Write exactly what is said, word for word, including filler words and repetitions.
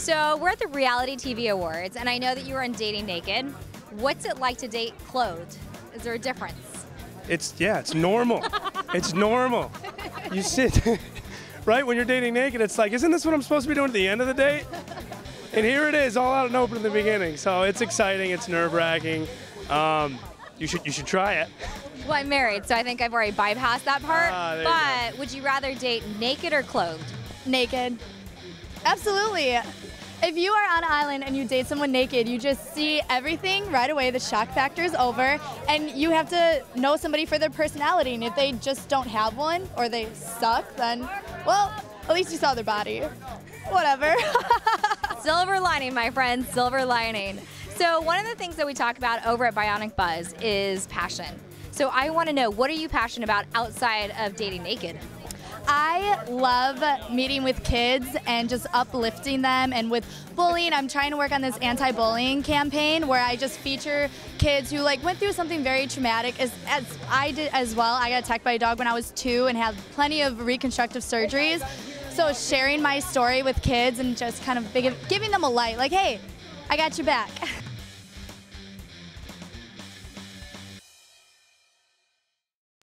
So we're at the Reality T V Awards, and I know that you were on Dating Naked. What's it like to date clothed? Is there a difference? It's, yeah, it's normal. It's normal. You sit, right, when you're dating naked, it's like, isn't this what I'm supposed to be doing at the end of the date? And here it is, all out and open in the beginning. So it's exciting, it's nerve-wracking. Um, you should, you should try it. Well, I'm married, so I think I've already bypassed that part. Ah, but you would you rather date naked or clothed? Naked. Absolutely. If you are on an island and you date someone naked, you just see everything right away. The shock factor is over, and you have to know somebody for their personality. And if they just don't have one or they suck, then, well, at least you saw their body. Whatever. Silver lining, my friend, silver lining. So one of the things that we talk about over at Bionic Buzz is passion. So I want to know, what are you passionate about outside of dating naked? I love meeting with kids and just uplifting them, and with bullying, I'm trying to work on this anti-bullying campaign where I just feature kids who like went through something very traumatic, as, as I did as well. I got attacked by a dog when I was two and had plenty of reconstructive surgeries. So sharing my story with kids and just kind of big, giving them a light, like, hey, I got your back.